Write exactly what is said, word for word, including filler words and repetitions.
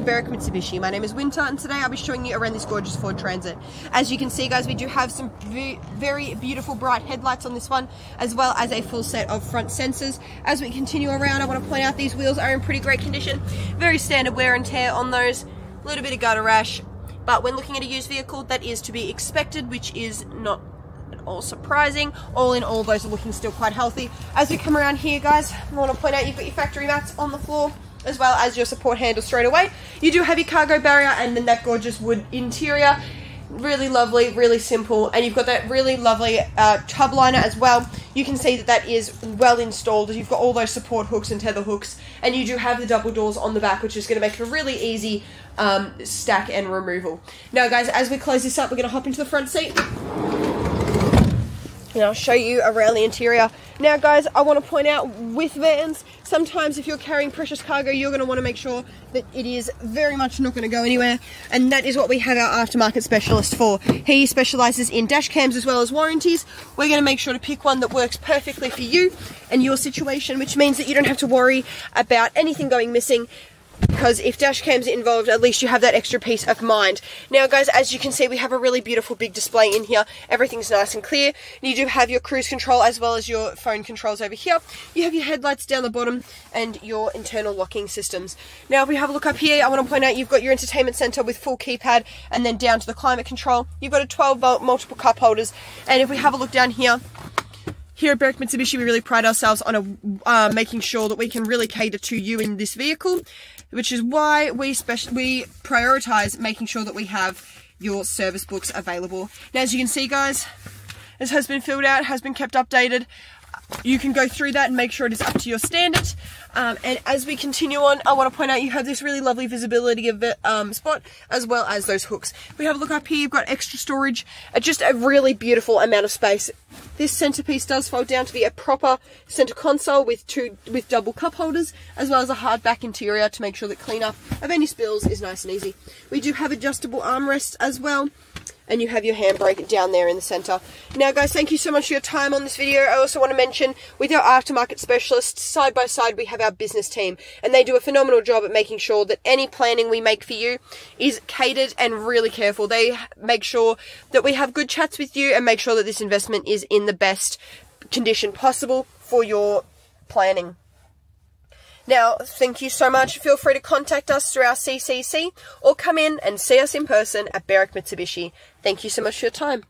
to Berwick Mitsubishi. My name is Winter, and today I'll be showing you around this gorgeous Ford Transit. As you can see, guys, we do have some very beautiful bright headlights on this one, as well as a full set of front sensors. As we continue around, I want to point out these wheels are in pretty great condition. Very standard wear and tear on those, a little bit of gutter rash, but when looking at a used vehicle, that is to be expected, which is not at all surprising. All in all, those are looking still quite healthy. As we come around here, guys, I want to point out you've got your factory mats on the floor, as well as your support handle straight away. You do have your cargo barrier and then that gorgeous wood interior. Really lovely, really simple, and you've got that really lovely uh, tub liner as well. You can see that that is well installed. You've got all those support hooks and tether hooks, and you do have the double doors on the back, which is going to make it a really easy um, stack and removal. Now, guys, as we close this up, we're going to hop into the front seat, and I'll show you around the interior. Now, guys, I want to point out with vans, sometimes if you're carrying precious cargo, you're going to want to make sure that it is very much not going to go anywhere. And that is what we have our aftermarket specialist for. He specializes in dash cams as well as warranties. We're going to make sure to pick one that works perfectly for you and your situation, which means that you don't have to worry about anything going missing. Because if dash cams are involved, at least you have that extra peace of mind. Now, guys, as you can see, we have a really beautiful big display in here. Everything's nice and clear. You do have your cruise control as well as your phone controls over here. You have your headlights down the bottom and your internal locking systems. Now, if we have a look up here, I want to point out you've got your entertainment center with full keypad, and then down to the climate control. You've got a twelve volt multiple cup holders. And if we have a look down here, Here at Berwick Mitsubishi, we really pride ourselves on a, uh, making sure that we can really cater to you in this vehicle, which is why we special we prioritize making sure that we have your service books available. Now, as you can see, guys, this has been filled out, has been kept updated. You can go through that and make sure it is up to your standard. Um, and as we continue on, I want to point out you have this really lovely visibility of the, um, spot, as well as those hooks. If we have a look up here, you've got extra storage, uh, just a really beautiful amount of space. This centerpiece does fold down to be a proper center console with two with double cup holders, as well as a hardback interior to make sure that cleanup of any spills is nice and easy. We do have adjustable armrests as well. And you have your handbrake down there in the center. Now, guys, thank you so much for your time on this video. I also want to mention, with our aftermarket specialists, side by side, we have our business team, and they do a phenomenal job at making sure that any planning we make for you is catered and really careful. They make sure that we have good chats with you and make sure that this investment is in the best condition possible for your planning. Now, thank you so much. Feel free to contact us through our C C C or come in and see us in person at Berwick Mitsubishi. Thank you so much for your time.